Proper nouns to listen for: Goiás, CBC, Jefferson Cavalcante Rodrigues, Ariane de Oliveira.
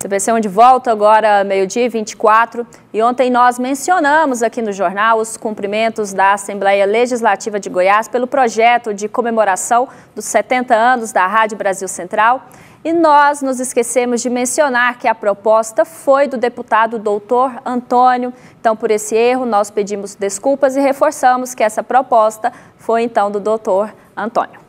CBC 1 de volta agora, meio-dia e 24, e ontem nós mencionamos aqui no jornal os cumprimentos da Assembleia Legislativa de Goiás pelo projeto de comemoração dos 70 anos da Rádio Brasil Central, e nós nos esquecemos de mencionar que a proposta foi do deputado doutor Antônio. Então, por esse erro, nós pedimos desculpas e reforçamos que essa proposta foi então do doutor Antônio.